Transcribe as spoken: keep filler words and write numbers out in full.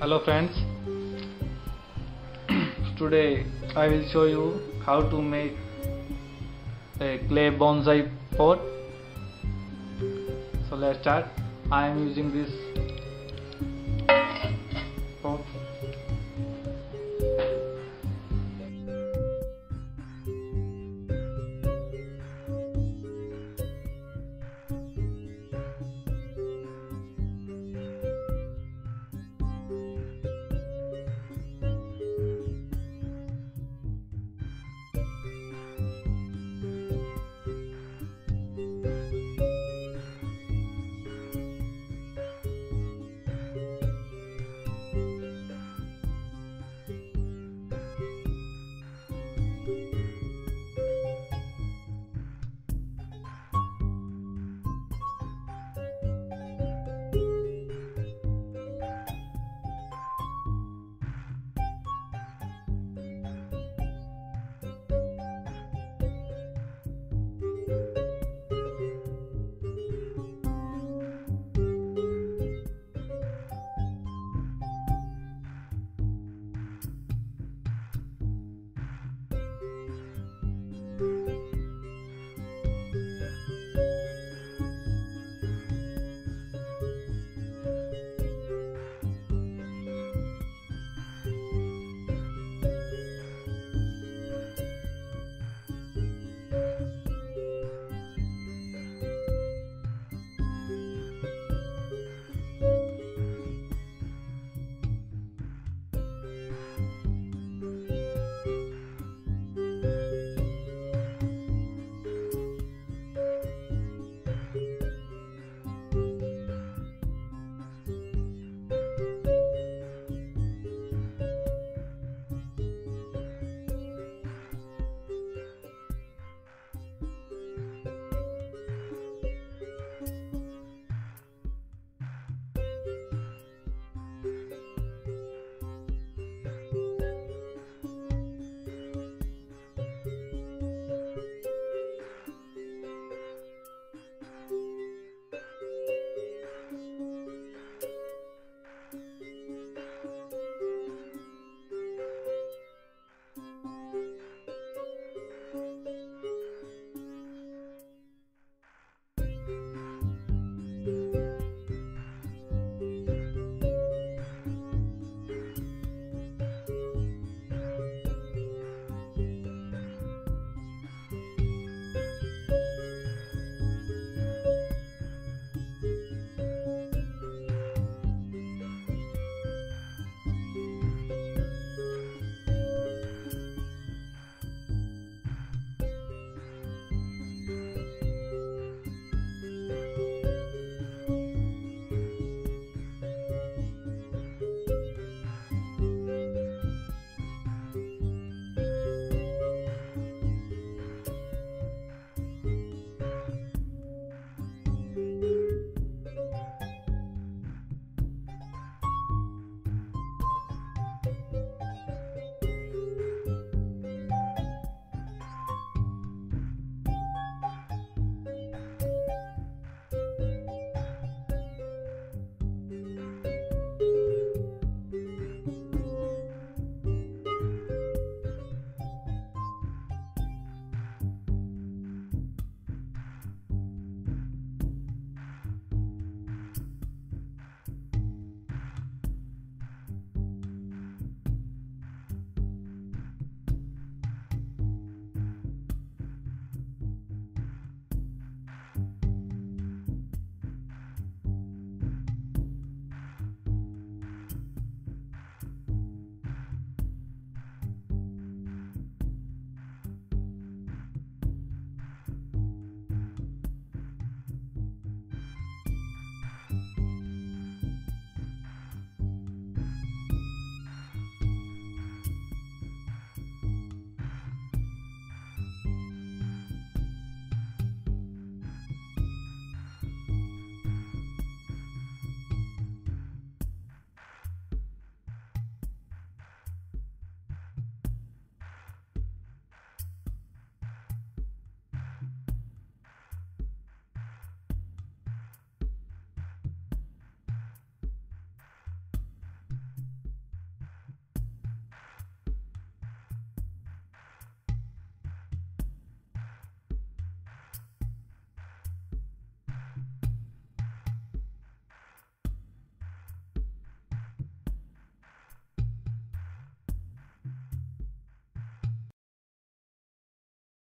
Hello friends, today I will show you how to make a clay bonsai pot. So let's start. I am using this